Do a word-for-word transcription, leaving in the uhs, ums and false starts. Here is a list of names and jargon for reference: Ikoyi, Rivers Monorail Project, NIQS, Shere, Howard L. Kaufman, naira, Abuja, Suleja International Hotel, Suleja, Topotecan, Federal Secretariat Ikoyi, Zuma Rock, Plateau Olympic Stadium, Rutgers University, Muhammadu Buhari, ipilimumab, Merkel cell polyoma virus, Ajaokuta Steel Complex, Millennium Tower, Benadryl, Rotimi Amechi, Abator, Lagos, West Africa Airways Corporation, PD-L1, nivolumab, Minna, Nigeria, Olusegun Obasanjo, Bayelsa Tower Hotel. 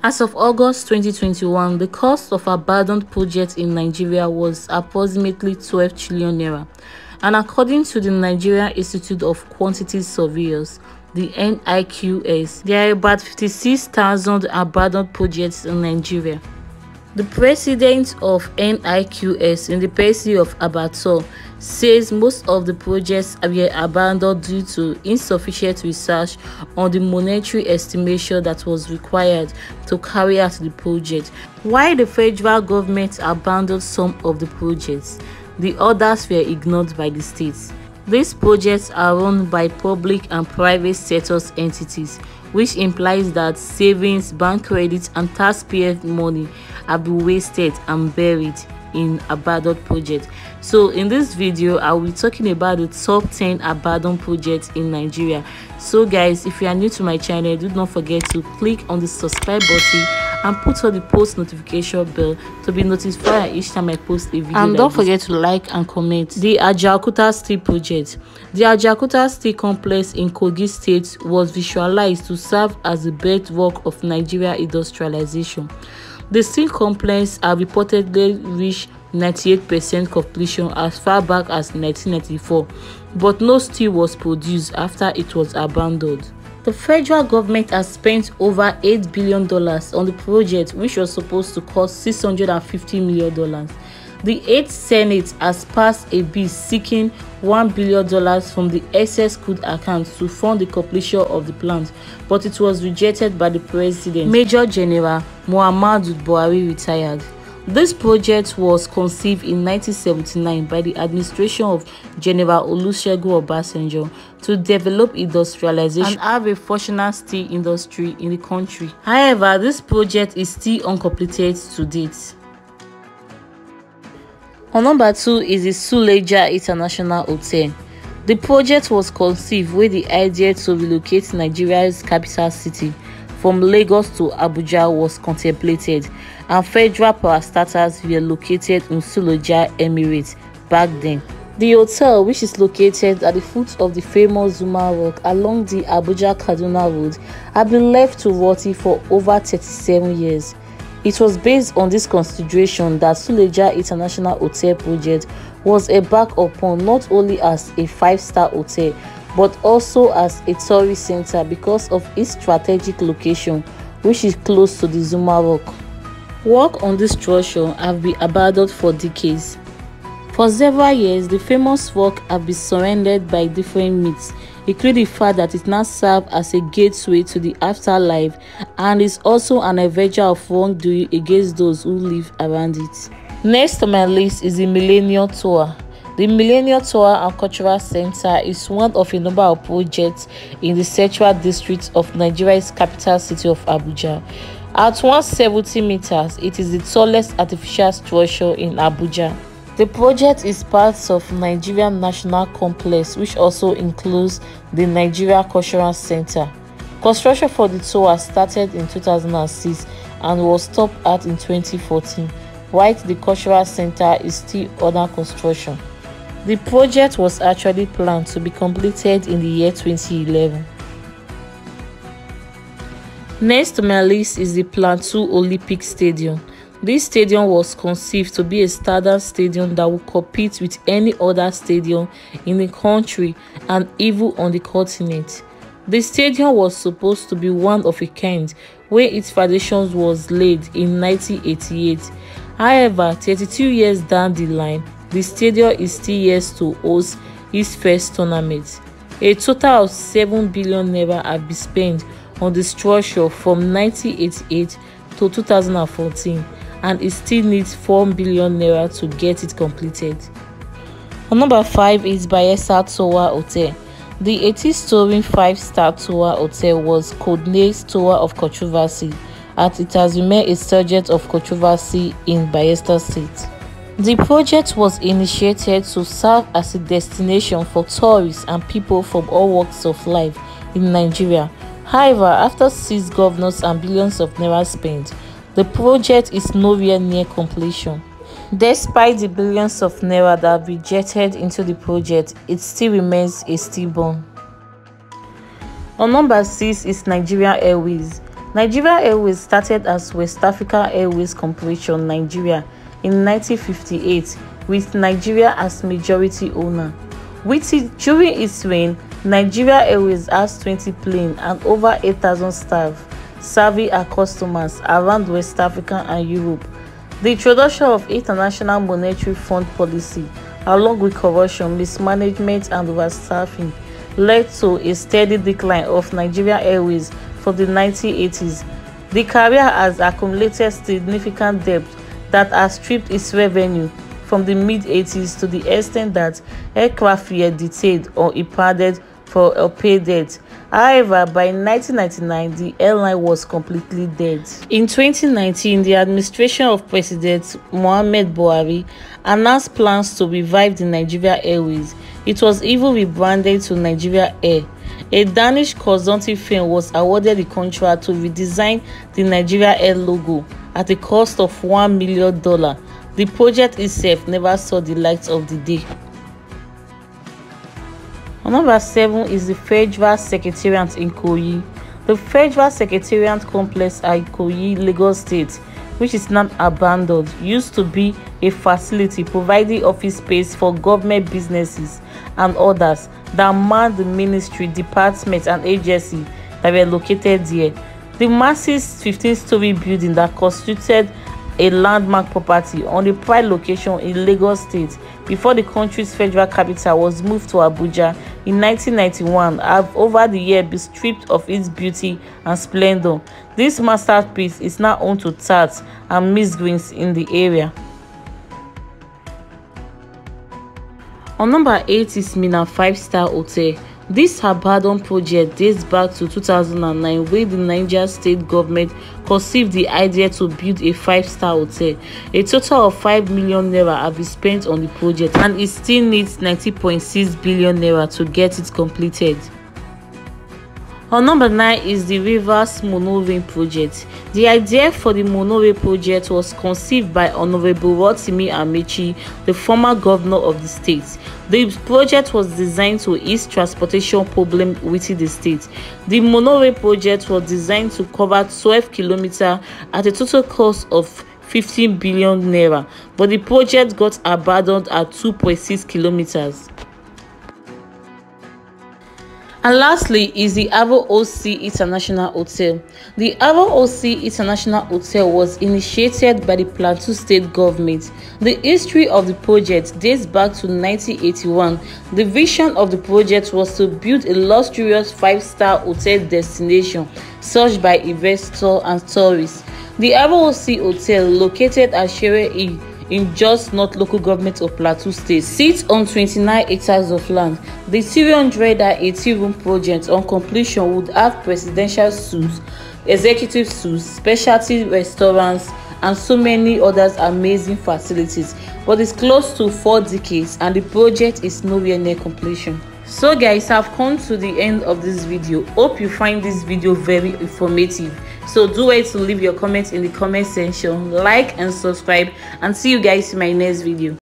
As of August twenty twenty-one, the cost of abandoned projects in Nigeria was approximately twelve trillion naira. And according to the Nigeria Institute of Quantity Surveyors, the N I Q S, there are about fifty-six thousand abandoned projects in Nigeria. The president of N I Q S in the presidency of Abator says most of the projects were abandoned due to insufficient research on the monetary estimation that was required to carry out the project. While the federal government abandoned some of the projects, the others were ignored by the states. These projects are run by public and private sectors entities, which implies that savings, bank credits, and taxpayer money have been wasted and buried in abandoned projects. So in this video, I will be talking about the top ten abandoned projects in Nigeria. So guys, if you are new to my channel, do not forget to click on the subscribe button and put on the post notification bell to be notified each time I post a video. And don't forget to like and comment. The Ajaokuta Steel Project. The Ajaokuta Steel Complex in Kogi State was visualized to serve as the bedrock of Nigeria industrialization. The steel complex have reportedly reached ninety-eight percent completion as far back as nineteen ninety-four, but no steel was produced after it was abandoned. The federal government has spent over eight billion dollars on the project, which was supposed to cost six hundred fifty million dollars. The eighth Senate has passed a bill seeking one billion dollars from the excess crude account to fund the completion of the plant, but it was rejected by the president. Major General Muhammadu Buhari retired. This project was conceived in nineteen seventy-nine by the administration of General Olusegun Obasanjo to develop industrialization and have a functional steel industry in the country. However, this project is still uncompleted to date. On number two is the Suleja International Hotel. The project was conceived with the idea to relocate Nigeria's capital city from Lagos to Abuja was contemplated, and federal parastatals were located in Suleja Emirate back then. The hotel, which is located at the foot of the famous Zuma Rock along the Abuja-Kaduna Road, had been left to rot for over thirty-seven years. It was based on this consideration that Suleja International Hotel project was embarked upon not only as a five-star hotel, but also as a tourist center because of its strategic location, which is close to the Zuma Rock. Work on this structure have been abandoned for decades. For several years, the famous rock have been surrendered by different myths, including the fact that it now serves as a gateway to the afterlife and is also an avenger of wrongdoing against those who live around it. Next on my list is the Millennium Tower. The Millennium Tower and Cultural Center is one of a number of projects in the central district of Nigeria's capital city of Abuja. At one hundred seventy meters, it is the tallest artificial structure in Abuja. The project is part of Nigeria National Complex, which also includes the Nigeria Cultural Center. Construction for the tower started in two thousand six and was stopped out in twenty fourteen, while the Cultural Center is still under construction. The project was actually planned to be completed in the year twenty eleven. Next on my list is the Plateau Olympic Stadium. This stadium was conceived to be a standard stadium that would compete with any other stadium in the country and even on the continent. The stadium was supposed to be one of a kind, where its foundations was laid in nineteen eighty-eight. However, thirty-two years down the line, the stadium is still yet to host its first tournament. A total of seven billion naira have been spent on the structure from nineteen eighty-eight to two thousand fourteen, and it still needs four billion naira to get it completed. On number five is Bayelsa Tower Hotel. The eighty-story five-star tower hotel was codenamed Tower of Controversy, and it has remained a subject of controversy in Bayelsa State. The project was initiated to serve as a destination for tourists and people from all walks of life in Nigeria. However, after six governors and billions of naira spent, the project is nowhere near completion. Despite the billions of naira that have been jetted into the project, it still remains a stillborn. On number six is Nigeria Airways. Nigeria Airways started as West Africa Airways Corporation Nigeria in nineteen fifty-eight with Nigeria as majority owner. With it, during its reign, Nigeria Airways has twenty planes and over eight thousand staff serving our customers around West Africa and Europe. The introduction of International Monetary Fund policy, along with corruption, mismanagement and overstaffing, led to a steady decline of Nigeria Airways from the nineteen eighties. The carrier has accumulated significant debt that has stripped its revenue from the mid-eighties to the extent that aircraft were detained or impounded for a pay debt. However, by nineteen ninety-nine, the airline was completely dead. In twenty nineteen, the administration of President Muhammadu Buhari announced plans to revive the Nigeria Airways. It was even rebranded to Nigeria Air. A Danish consulting firm was awarded the contract to redesign the Nigeria Air logo at a cost of one million dollars. The project itself never saw the light of the day. Number seven is the Federal Secretariat Ikoyi. The Federal Secretariat Complex at Ikoyi, Lagos State, which is now abandoned, used to be a facility providing office space for government businesses and others that manned the ministry, departments, and agencies that were located there. The massive fifteen-story building that constituted a landmark property on a prime location in Lagos State before the country's federal capital was moved to Abuja in nineteen ninety-one have over the years been stripped of its beauty and splendor. This masterpiece is now owned to tarts and miscreants in the area. On number eight is Minna five-star Hotel. This Abator project dates back to two thousand nine, when the Niger state government conceived the idea to build a five-star hotel. A total of five million naira have been spent on the project, and it still needs ninety point six billion naira to get it completed. On number nine is the Rivers Monorail Project. The idea for the monorail project was conceived by Honorable Rotimi Amechi, the former governor of the state. The project was designed to ease transportation problems within the state. The monorail project was designed to cover twelve kilometers at a total cost of fifteen billion naira, but the project got abandoned at two point six kilometers. And lastly is the Avo O C International Hotel. The Avo O C International Hotel was initiated by the Plateau State government. The history of the project dates back to nineteen eighty-one. The vision of the project was to build a luxurious five-star hotel destination searched by investors and tourists. The Avo O C Hotel, located at Shere in just not local government of Plateau State, sits on twenty-nine hectares of land. The three hundred eighty room project on completion would have presidential suites, executive suites, specialty restaurants, and so many other amazing facilities, but it's close to four decades and the project is nowhere near completion. So guys, I've come to the end of this video. Hope you find this video very informative. So do wait to leave your comments in the comment section, like and subscribe, and see you guys in my next video.